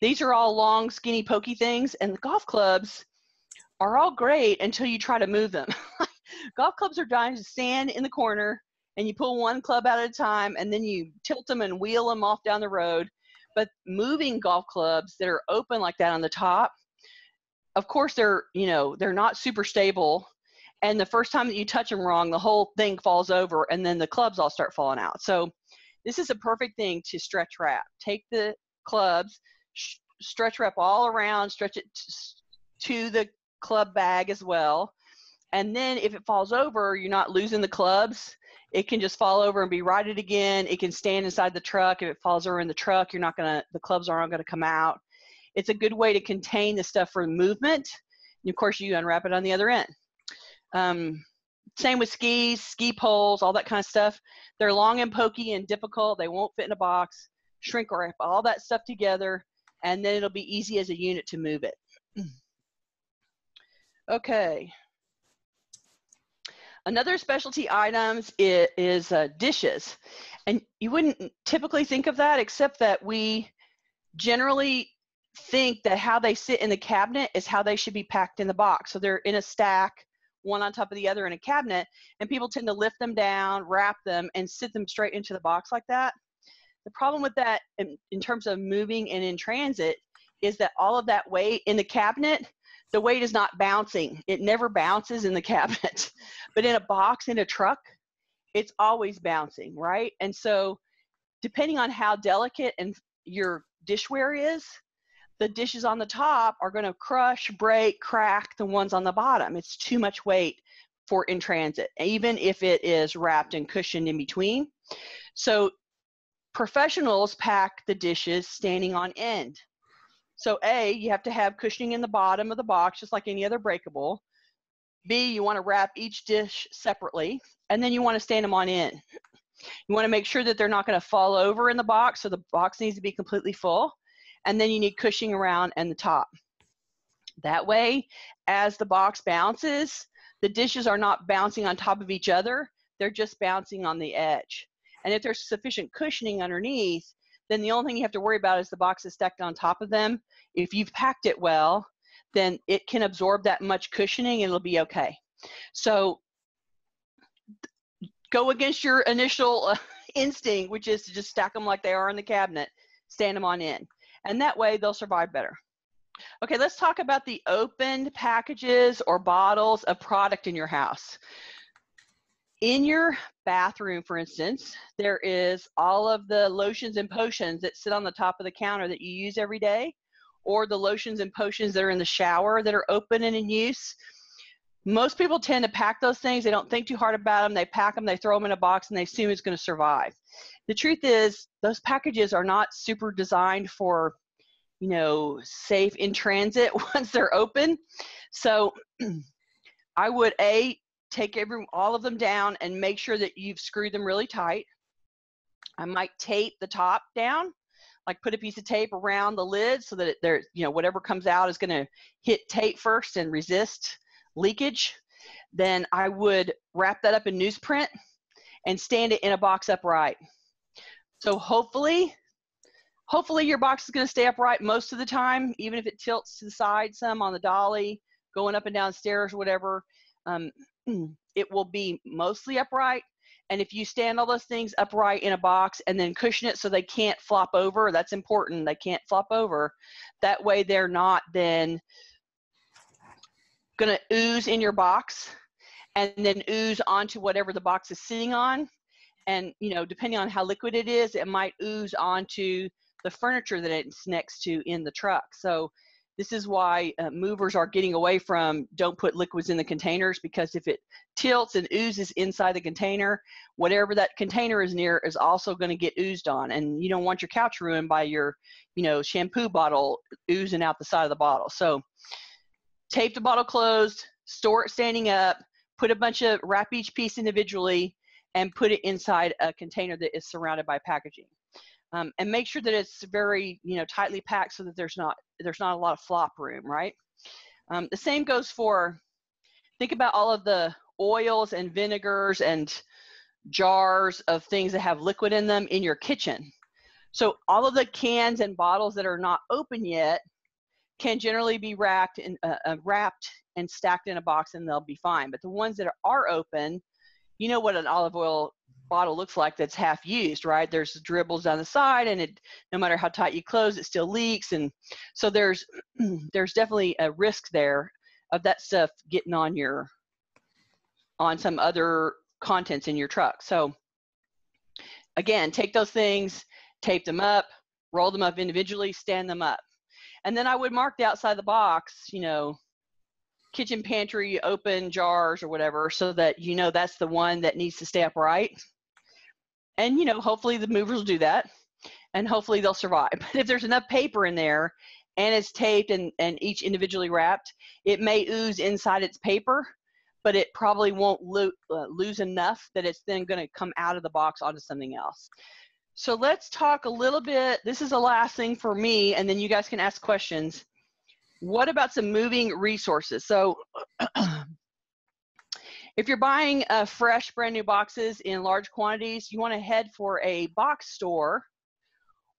These are all long, skinny, pokey things, and the golf clubs are all great until you try to move them. Golf clubs are dying to stand in the corner, and you pull one club out at a time, and then you tilt them and wheel them off down the road. But moving golf clubs that are open like that on the top, of course they're, you know, they're not super stable, and the first time that you touch them wrong, the whole thing falls over, and then the clubs all start falling out. So this is a perfect thing to stretch wrap. Take the clubs, stretch wrap all around, stretch it to the club bag as well, and then if it falls over, you're not losing the clubs. It can just fall over and be righted again. It can stand inside the truck. If it falls over in the truck, you're not gonna, the clubs aren't gonna come out. It's a good way to contain the stuff for movement, and of course you unwrap it on the other end. Um, same with skis, ski poles, all that kind of stuff. They're long and pokey and difficult. They won't fit in a box. Shrink wrap all that stuff together, and then it'll be easy as a unit to move it. Okay. Another specialty items is, is uh, dishes. And you wouldn't typically think of that, except that we generally think that how they sit in the cabinet is how they should be packed in the box. So they're in a stack, one on top of the other in a cabinet, and people tend to lift them down, wrap them, and sit them straight into the box like that. The problem with that in, in terms of moving and in transit is that all of that weight in the cabinet, the weight is not bouncing. It never bounces in the cabinet. But in a box, in a truck, it's always bouncing, right? And so depending on how delicate and your dishware is, the dishes on the top are going to crush, break, crack the ones on the bottom. It's too much weight for in transit, even if it is wrapped and cushioned in between. So professionals pack the dishes standing on end. So A, you have to have cushioning in the bottom of the box, just like any other breakable. B, you want to wrap each dish separately, and then you want to stand them on end. You want to make sure that they're not going to fall over in the box, so the box needs to be completely full. And then you need cushioning around and the top. That way, as the box bounces, the dishes are not bouncing on top of each other, they're just bouncing on the edge. And if there's sufficient cushioning underneath, then the only thing you have to worry about is the box is stacked on top of them. If you've packed it well, then it can absorb that much cushioning and it'll be okay. So go against your initial uh, instinct, which is to just stack them like they are in the cabinet, stand them on end. And that way they'll survive better. Okay, let's talk about the opened packages or bottles of product in your house. In your bathroom, for instance, there is all of the lotions and potions that sit on the top of the counter that you use every day, or the lotions and potions that are in the shower that are open and in use. Most people tend to pack those things. They don't think too hard about them. They pack them, they throw them in a box, and they assume it's going to survive. The truth is, those packages are not super designed for, you know, safe in transit once they're open. So I would, A, take every, all of them down and make sure that you've screwed them really tight. I might tape the top down, like put a piece of tape around the lid so that it, there, you know, whatever comes out is going to hit tape first and resist leakage. then I would wrap that up in newsprint and stand it in a box upright. So hopefully, hopefully your box is going to stay upright most of the time, even if it tilts to the side some on the dolly, going up and down stairs or whatever. Um, it will be mostly upright. And if you stand all those things upright in a box and then cushion it so they can't flop over, that's important. They can't flop over. That way they're not then going to ooze in your box and then ooze onto whatever the box is sitting on. And, you know, depending on how liquid it is, it might ooze onto the furniture that it's next to in the truck. So this is why uh, movers are getting away from don't put liquids in the containers, because if it tilts and oozes inside the container, whatever that container is near is also going to get oozed on. And you don't want your couch ruined by your, you know, shampoo bottle oozing out the side of the bottle. So tape the bottle closed, store it standing up, put a bunch of, wrap each piece individually, and put it inside a container that is surrounded by packaging. Um, and make sure that it's very, you know, tightly packed so that there's not, there's not a lot of flop room, right? Um, the same goes for, think about all of the oils and vinegars and jars of things that have liquid in them in your kitchen. So all of the cans and bottles that are not open yet can generally be wrapped, in, uh, wrapped and stacked in a box, and they'll be fine. But the ones that are open, you know what an olive oil bottle looks like that's half used, right? There's dribbles down the side, and it, no matter how tight you close, it still leaks. And so there's there's definitely a risk there of that stuff getting on your, on some other contents in your truck. So again, take those things, tape them up, roll them up individually, stand them up. And then I would mark the outside of the box, you know, kitchen pantry open jars or whatever, so that you know that's the one that needs to stay upright. And you know, hopefully the movers will do that, and hopefully they'll survive. But if there's enough paper in there and it's taped and, and each individually wrapped, it may ooze inside its paper, but it probably won't lo uh, lose enough that it's then going to come out of the box onto something else. So let's talk a little bit, this is the last thing for me, and then you guys can ask questions. What about some moving resources? So if you're buying uh, fresh, brand new boxes in large quantities, you want to head for a box store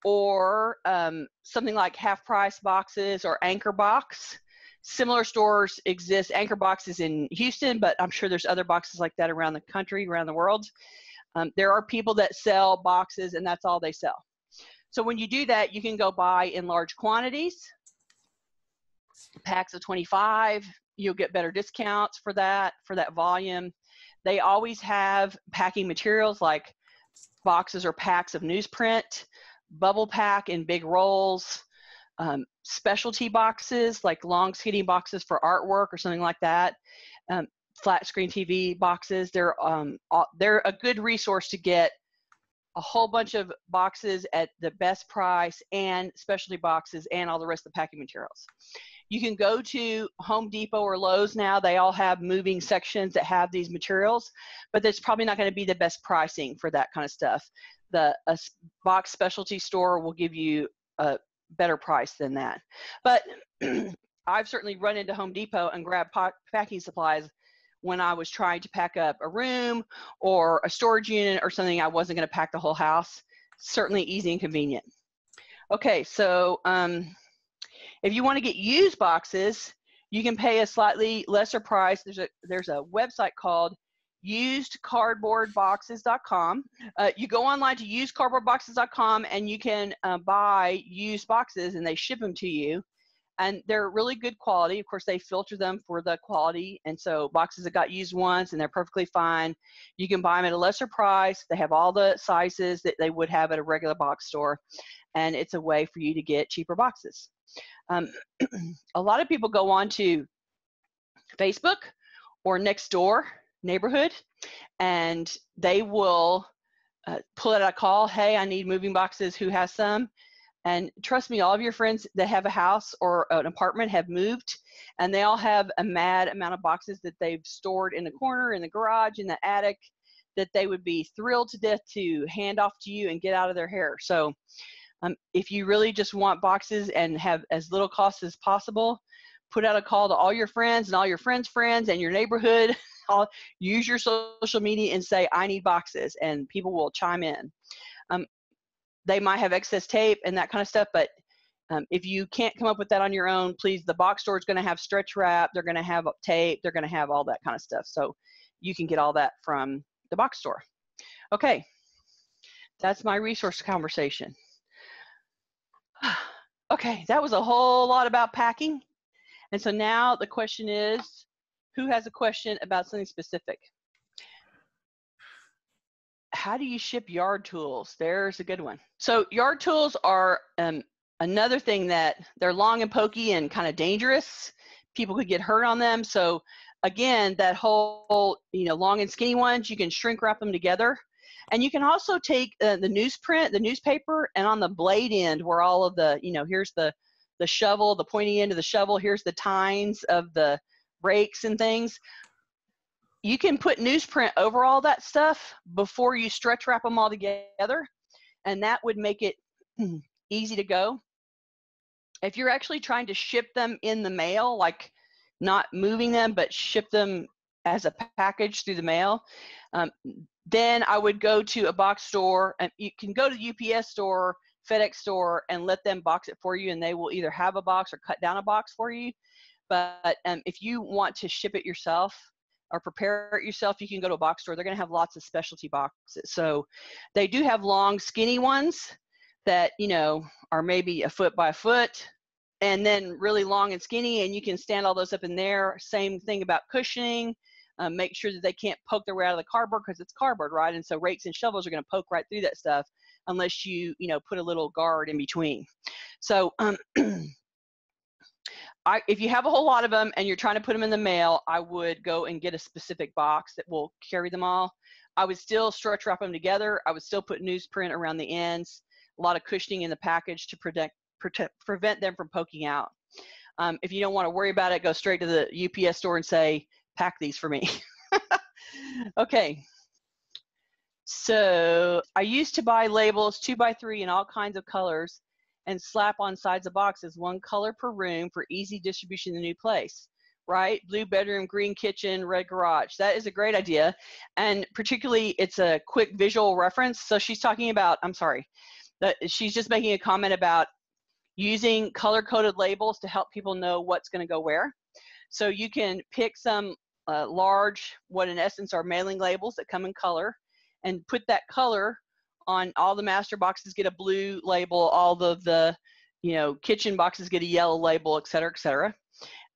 or um, something like Half Price Boxes or Anchor Box. Similar stores exist. Anchor Box is in Houston, but I'm sure there's other boxes like that around the country, around the world. Um, there are people that sell boxes, and that's all they sell. So when you do that, you can go buy in large quantities. Packs of twenty-five, you'll get better discounts for that, for that volume. They always have packing materials like boxes or packs of newsprint, bubble pack in big rolls, um, specialty boxes like long skinny boxes for artwork or something like that, um, flat screen T V boxes. They're, um, all, they're a good resource to get a whole bunch of boxes at the best price and specialty boxes and all the rest of the packing materials. You can go to Home Depot or Lowe's now. They all have moving sections that have these materials, but that's probably not going to be the best pricing for that kind of stuff. The a box specialty store will give you a better price than that. But I've certainly run into Home Depot and grabbed packing supplies when I was trying to pack up a room or a storage unit or something. I wasn't going to pack the whole house. Certainly easy and convenient. Okay, so um, if you want to get used boxes, you can pay a slightly lesser price. There's a, there's a website called used cardboard boxes dot com. Uh, you go online to used cardboard boxes dot com, and you can uh, buy used boxes, and they ship them to you. And they're really good quality. Of course, they filter them for the quality. And so boxes that got used once, and they're perfectly fine. You can buy them at a lesser price. They have all the sizes that they would have at a regular box store. And it's a way for you to get cheaper boxes. Um, a lot of people go on to Facebook or Nextdoor neighborhood, and they will uh, pull out a call. Hey, I need moving boxes. Who has some? And trust me, all of your friends that have a house or an apartment have moved, and they all have a mad amount of boxes that they've stored in the corner, in the garage, in the attic, that they would be thrilled to death to hand off to you and get out of their hair. So um, if you really just want boxes and have as little cost as possible, put out a call to all your friends and all your friends' friends and your neighborhood. All, use your social media and say, I need boxes, and people will chime in. Um, they might have excess tape and that kind of stuff, but um, if you can't come up with that on your own, please, the box store is going to have stretch wrap, they're going to have tape, they're going to have all that kind of stuff. So you can get all that from the box store. Okay, that's my resource conversation. Okay, that was a whole lot about packing. And so now the question is, who has a question about something specific? How do you ship yard tools? There's a good one. So yard tools are um, another thing that they're long and pokey and kind of dangerous. People could get hurt on them. So again, that whole, you know, long and skinny ones, you can shrink wrap them together. And you can also take uh, the newsprint, the newspaper, and on the blade end where all of the, you know, here's the, the shovel, the pointy end of the shovel, here's the tines of the rakes and things. You can put newsprint over all that stuff before you stretch wrap them all together, and that would make it easy to go. If you're actually trying to ship them in the mail, like not moving them, but ship them as a package through the mail, um, then I would go to a box store, and you can go to the U P S store, FedEx store, and let them box it for you, and they will either have a box or cut down a box for you. But um, if you want to ship it yourself or prepare it yourself, you can go to a box store. They're going to have lots of specialty boxes. So they do have long, skinny ones that, you know, are maybe a foot by a foot, and then really long and skinny, and you can stand all those up in there. Same thing about cushioning. Um, make sure that they can't poke their way out of the cardboard, because it's cardboard, right? And so rakes and shovels are going to poke right through that stuff unless you, you know, put a little guard in between. So um, I, if you have a whole lot of them and you're trying to put them in the mail, I would go and get a specific box that will carry them all. I would still stretch wrap them together. I would still put newsprint around the ends, a lot of cushioning in the package to protect, protect, prevent them from poking out. Um, if you don't want to worry about it, go straight to the U P S store and say, pack these for me. Okay. So I used to buy labels two by three in all kinds of colors and slap on sides of boxes, one color per room for easy distribution in the new place, right? Blue bedroom, green kitchen, red garage. That is a great idea. And particularly it's a quick visual reference. So she's talking about, I'm sorry, that she's just making a comment about using color coded labels to help people know what's going to go where. So you can pick some uh, large, what in essence are mailing labels that come in color, and put that color on all the master boxes, get a blue label, all of the, you know, kitchen boxes get a yellow label, et cetera, et cetera.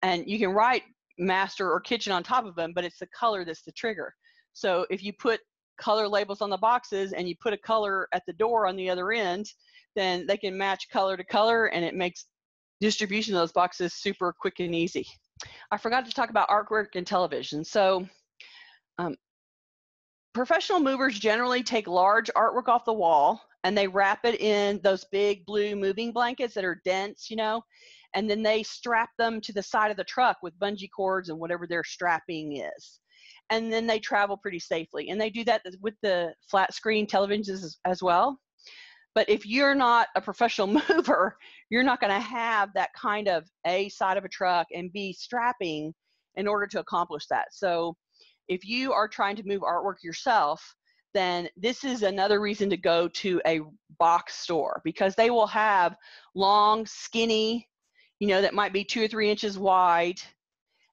And you can write master or kitchen on top of them, but it's the color that's the trigger. So if you put color labels on the boxes and you put a color at the door on the other end, then they can match color to color, and it makes distribution of those boxes super quick and easy. I forgot to talk about artwork and television. So um, professional movers generally take large artwork off the wall and they wrap it in those big blue moving blankets that are dense, you know, and then they strap them to the side of the truck with bungee cords and whatever their strapping is. And then they travel pretty safely. And they do that with the flat screen televisions as, as well. But if you're not a professional mover, you're not going to have that kind of A, side of a truck, and B, strapping in order to accomplish that. So if you are trying to move artwork yourself, then this is another reason to go to a box store, because they will have long, skinny, you know, that might be two or three inches wide,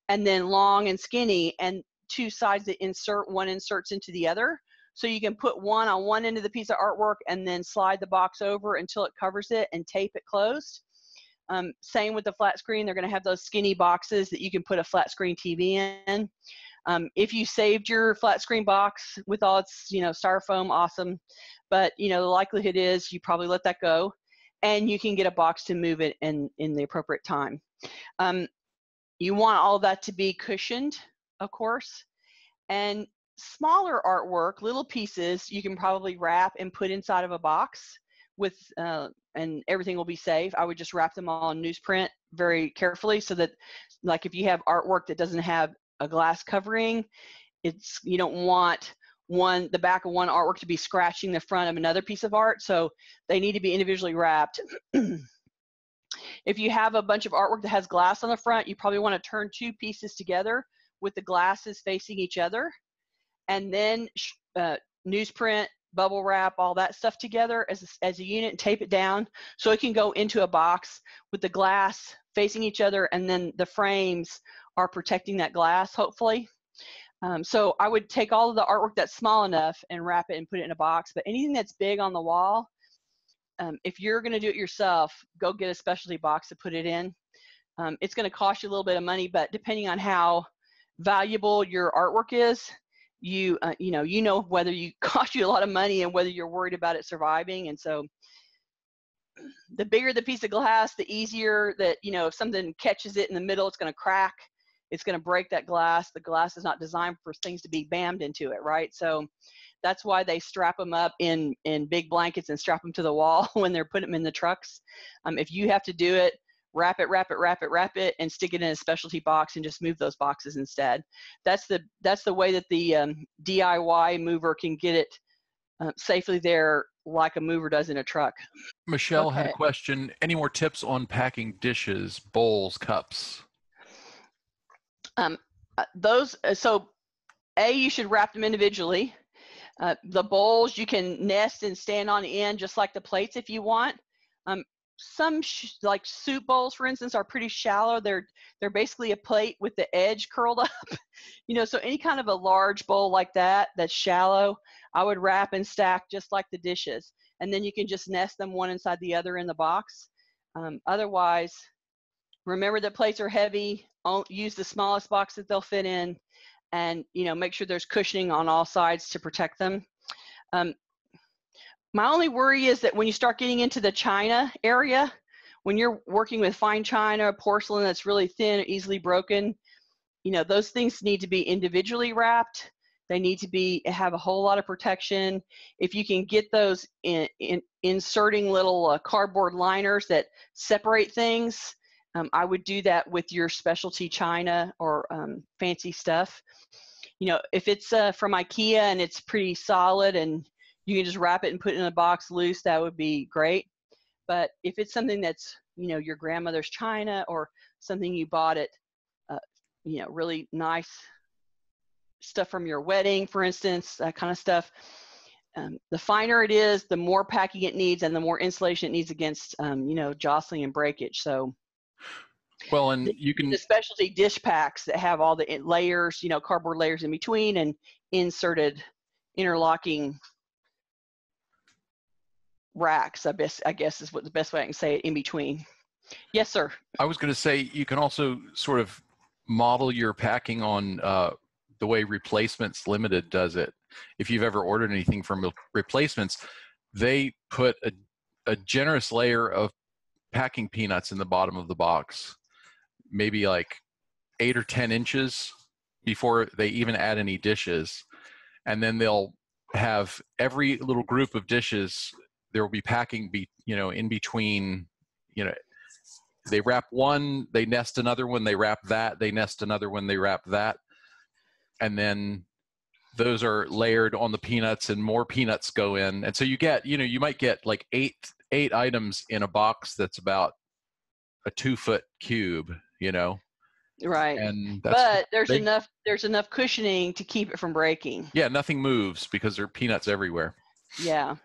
and then long and skinny, and two sides that insert, one inserts into the other. So you can put one on one end of the piece of artwork and then slide the box over until it covers it and tape it closed. Um, same with the flat screen. They're going to have those skinny boxes that you can put a flat screen T V in. Um, if you saved your flat screen box with all its, you know, styrofoam, awesome. But, you know, the likelihood is you probably let that go, and you can get a box to move it in, in the appropriate time. Um, you want all that to be cushioned, of course. And smaller artwork, little pieces, you can probably wrap and put inside of a box with, uh, and everything will be safe. I would just wrap them all in newsprint very carefully, so that, like, if you have artwork that doesn't have a glass covering, it's, you don't want one, the back of one artwork to be scratching the front of another piece of art. So they need to be individually wrapped. If you have a bunch of artwork that has glass on the front, you probably want to turn two pieces together with the glasses facing each other, and then uh, newsprint, bubble wrap, all that stuff together as a, as a unit, and tape it down so it can go into a box with the glass facing each other, and then the frames are protecting that glass, hopefully. Um, so I would take all of the artwork that's small enough and wrap it and put it in a box, but anything that's big on the wall, um, if you're going to do it yourself, go get a specialty box to put it in. Um, it's going to cost you a little bit of money, but depending on how valuable your artwork is, you uh, you know you know whether you cost you a lot of money and whether you're worried about it surviving. And so the bigger the piece of glass, the easier that, you know, if something catches it in the middle, it's going to crack, it's going to break that glass. The glass is not designed for things to be bammed into it, right? So that's why they strap them up in in big blankets and strap them to the wall when they're putting them in the trucks. Um, if you have to do it, wrap it, wrap it, wrap it, wrap it, and stick it in a specialty box and just move those boxes instead. That's the that's the way that the um, D I Y mover can get it uh, safely there, like a mover does in a truck. Michelle okay. had a question. Any more tips on packing dishes, bowls, cups? Um, those. So, A, you should wrap them individually. Uh, the bowls you can nest and stand on end, just like the plates, if you want. Um, Some sh like soup bowls, for instance, are pretty shallow. They're they're basically a plate with the edge curled up, you know. So any kind of a large bowl like that that's shallow, I would wrap and stack just like the dishes, and then you can just nest them one inside the other in the box. Um, otherwise, remember that plates are heavy. Use the smallest box that they'll fit in, and you know, make sure there's cushioning on all sides to protect them. Um, My only worry is that when you start getting into the china area, when you're working with fine china, porcelain that's really thin, easily broken, you know, those things need to be individually wrapped. They need to be have a whole lot of protection. If you can get those in, in inserting little uh, cardboard liners that separate things, um, I would do that with your specialty china or um, fancy stuff. You know, if it's uh, from IKEA and it's pretty solid and you can just wrap it and put it in a box loose, that would be great. But if it's something that's, you know, your grandmother's china or something you bought at, uh, you know, really nice stuff from your wedding, for instance, that kind of stuff, um, the finer it is, the more packing it needs and the more insulation it needs against, um, you know, jostling and breakage. So, well, and the, you can the specialty dish packs that have all the layers, you know, cardboard layers in between and inserted interlocking racks, I guess, I guess is what the best way I can say it, in between. Yes, sir. I was going to say you can also sort of model your packing on uh, the way Replacements Limited does it. If you've ever ordered anything from Replacements, they put a, a generous layer of packing peanuts in the bottom of the box, maybe like eight or ten inches before they even add any dishes. And then they'll have every little group of dishes, there will be packing, be, you know, in between, you know, they wrap one, they nest another one, they wrap that, they nest another one, they wrap that. And then those are layered on the peanuts and more peanuts go in. And so you get, you know, you might get like eight, eight items in a box that's about a two foot cube, you know? Right. And that's but there's they, enough, there's enough cushioning to keep it from breaking. Yeah. Nothing moves because there are peanuts everywhere. Yeah.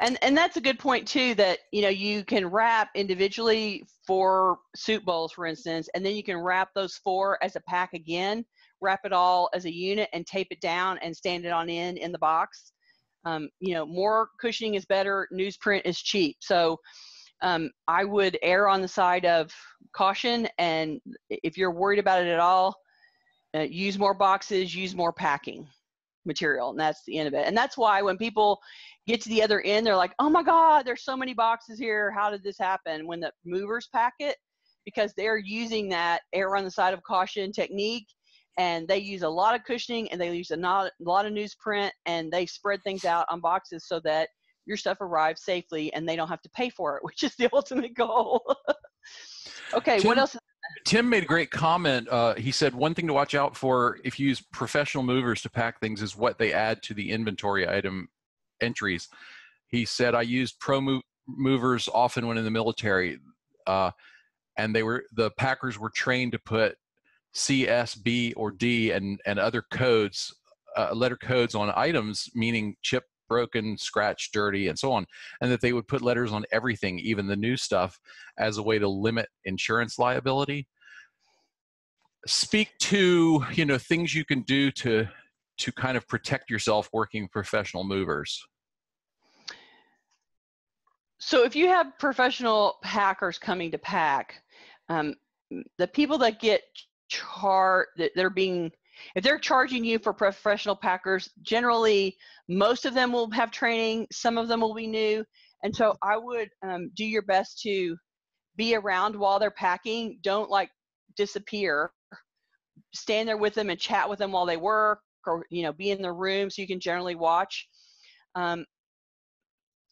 And and that's a good point too, that, you know, you can wrap individually for soup bowls, for instance, and then you can wrap those four as a pack again, wrap it all as a unit and tape it down and stand it on end in the box. Um, you know, more cushioning is better, newsprint is cheap. So um, I would err on the side of caution, and if you're worried about it at all, uh, use more boxes, use more packing material, and that's the end of it. And that's why when people get to the other end, they're like, oh my God, there's so many boxes here, how did this happen? When the movers pack it, because they're using that err on the side of caution technique, and they use a lot of cushioning and they use a, not, a lot of newsprint, and they spread things out on boxes so that your stuff arrives safely and they don't have to pay for it, which is the ultimate goal. Okay, Tim, what else? Tim made a great comment. Uh, he said, one thing to watch out for if you use professional movers to pack things is what they add to the inventory item entries. He said, I used pro move movers often when in the military. Uh, and they were the packers were trained to put C S B or D and and other codes, uh, letter codes on items, meaning chip, broken, scratch, dirty, and so on, and that they would put letters on everything, even the new stuff, as a way to limit insurance liability. Speak to, you know, things you can do to to kind of protect yourself working professional movers. So if you have professional packers coming to pack, um, the people that get charged, that they're being, if they're charging you for professional packers, generally most of them will have training, some of them will be new, and so I would um, do your best to be around while they're packing. Don't like disappear. Stand there with them and chat with them while they work, or you know, be in the room so you can generally watch. Um,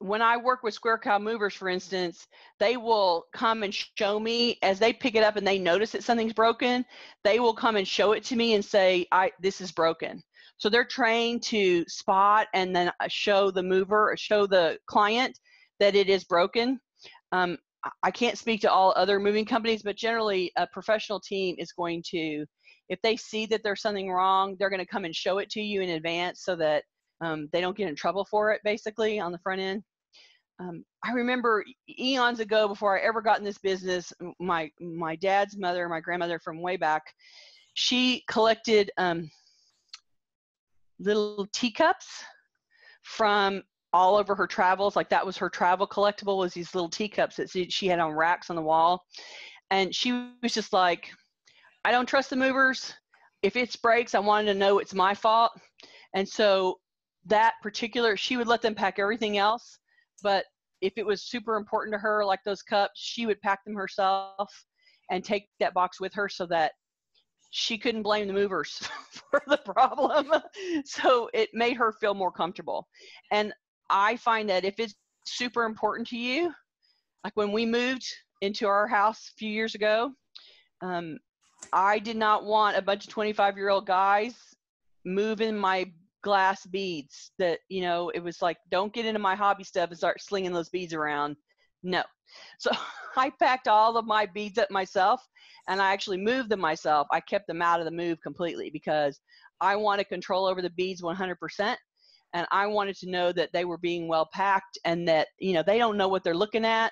when I work with Square Cow movers, for instance, they will come and show me as they pick it up and they notice that something's broken, they will come and show it to me and say, I, this is broken. So they're trained to spot and then show the mover or show the client that it is broken. Um, I can't speak to all other moving companies, but generally a professional team is going to, if they see that there's something wrong, they're going to come and show it to you in advance so that Um, they don't get in trouble for it, basically, on the front end. Um, I remember eons ago, before I ever got in this business, my my dad's mother, my grandmother from way back, she collected um, little teacups from all over her travels. Like, that was her travel collectible, was these little teacups that she had on racks on the wall. And she was just like, I don't trust the movers. If it breaks, I wanted to know it's my fault. And so that particular, she would let them pack everything else, but if it was super important to her, like those cups, she would pack them herself and take that box with her so that she couldn't blame the movers for the problem. So it made her feel more comfortable. And I find that if it's super important to you, like when we moved into our house a few years ago, um, I did not want a bunch of twenty-five-year-old guys moving my glass beads. That, you know, it was like, don't get into my hobby stuff and start slinging those beads around. No. So I packed all of my beads up myself, and I actually moved them myself. I kept them out of the move completely because I wanted control over the beads one hundred percent, and I wanted to know that they were being well packed and that, you know, they don't know what they're looking at.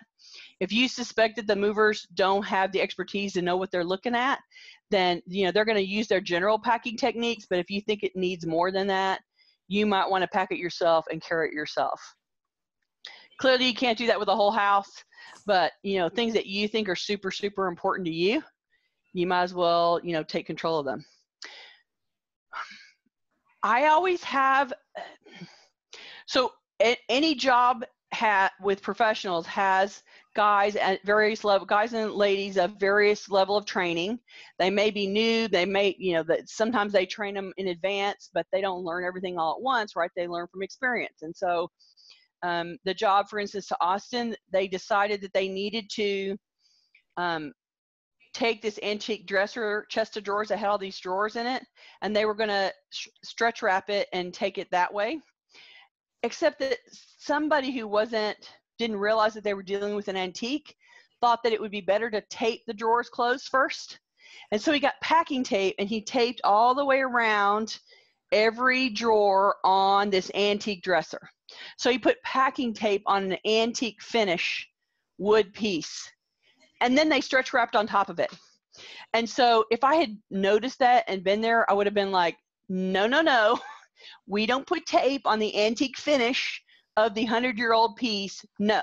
If you suspect that the movers don't have the expertise to know what they're looking at, then, you know, they're going to use their general packing techniques. But if you think it needs more than that, you might want to pack it yourself and carry it yourself. Clearly, you can't do that with a whole house, but, you know, things that you think are super, super important to you, you might as well, you know, take control of them. I always have, so any job hat with professionals has guys at various level, guys and ladies of various level of training. They may be new, they may, you know, that sometimes they train them in advance, but they don't learn everything all at once, right? They learn from experience. And so um, the job, for instance, to Austin, they decided that they needed to um, take this antique dresser, chest of drawers that had all these drawers in it, and they were going to stretch wrap it and take it that way. Except that somebody who wasn't, didn't realize that they were dealing with an antique, thought that it would be better to tape the drawers closed first. And so he got packing tape and he taped all the way around every drawer on this antique dresser. So he put packing tape on an antique finish wood piece. And then they stretch wrapped on top of it. And so if I had noticed that and been there, I would have been like, no, no, no. We don't put tape on the antique finish of the hundred-year-old piece, no.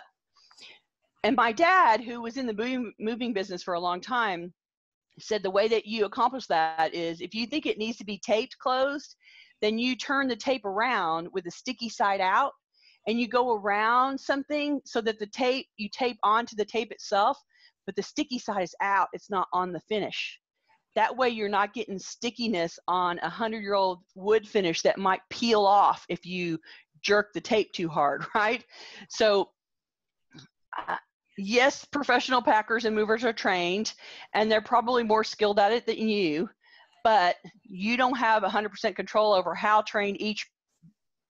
And my dad, who was in the moving, moving business for a long time, said the way that you accomplish that is if you think it needs to be taped closed, then you turn the tape around with the sticky side out, and you go around something so that the tape, you tape onto the tape itself, but the sticky side is out, it's not on the finish. That way you're not getting stickiness on a hundred-year-old wood finish that might peel off if you jerk the tape too hard, right? So uh, yes, professional packers and movers are trained, and they're probably more skilled at it than you, but you don't have one hundred percent control over how trained each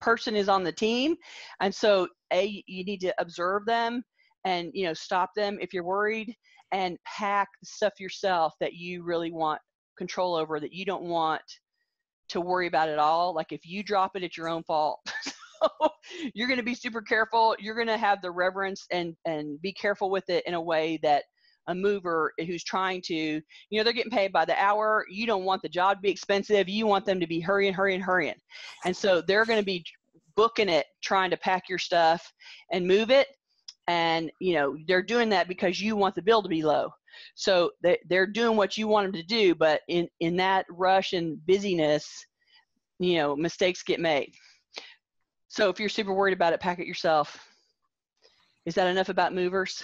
person is on the team. And so, A, you need to observe them and, you know, stop them if you're worried. and pack the stuff yourself that you really want control over, that you don't want to worry about at all. Like if you drop it, it's your own fault. You're going to be super careful. You're going to have the reverence and, and be careful with it in a way that a mover who's trying to, you know, they're getting paid by the hour. You don't want the job to be expensive. You want them to be hurrying, hurrying, hurrying. And so they're going to be booking it, trying to pack your stuff and move it. And, you know, they're doing that because you want the bill to be low. So they, they're doing what you want them to do. But in, in that rush and busyness, you know, mistakes get made. So if you're super worried about it, pack it yourself. Is that enough about movers?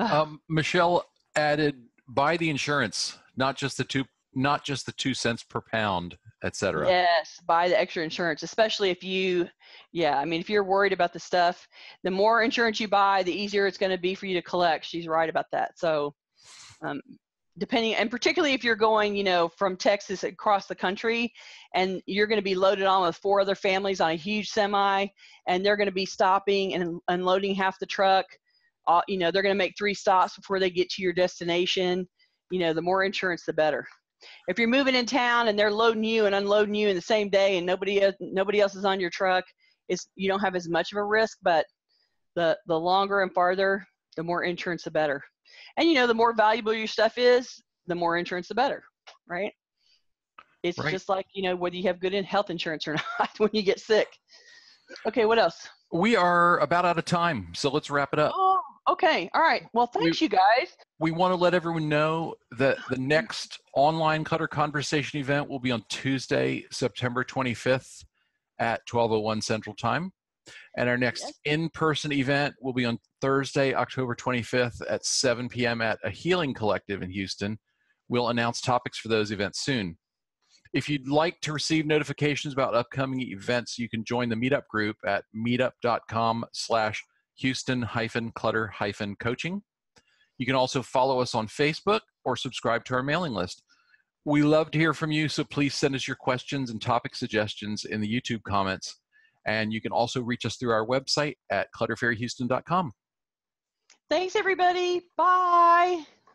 um, Michelle added, buy the insurance, not just the two, not just the two cents per pound, et cetera. Yes, buy the extra insurance, especially if you, yeah, I mean, if you're worried about the stuff, the more insurance you buy, the easier it's going to be for you to collect. She's right about that. So um, depending, and particularly if you're going, you know, from Texas across the country, and you're going to be loaded on with four other families on a huge semi, and they're going to be stopping and unloading half the truck. Uh, you know, they're going to make three stops before they get to your destination. You know, the more insurance, the better. If you're moving in town and they're loading you and unloading you in the same day, and nobody nobody else is on your truck, it's, you don't have as much of a risk. But the the longer and farther, the more insurance, the better. And, you know, the more valuable your stuff is, the more insurance, the better, right? It's right. Just like, you know, whether you have good health insurance or not when you get sick. Okay, what else? We are about out of time, so let's wrap it up. Oh, okay. All right. Well, thanks, we, you guys. We want to let everyone know that the next online Clutter Conversation event will be on Tuesday, September twenty-fifth at twelve oh one Central Time. And our next yes. in-person event will be on Thursday, October twenty-fifth at seven p m at a Healing Collective in Houston. We'll announce topics for those events soon. If you'd like to receive notifications about upcoming events, you can join the meetup group at meetup.com slash Houston hyphen clutter hyphen coaching. You can also follow us on Facebook or subscribe to our mailing list. We love to hear from you, so please send us your questions and topic suggestions in the YouTube comments. And you can also reach us through our website at clutter fairy houston dot com. Thanks, everybody. Bye.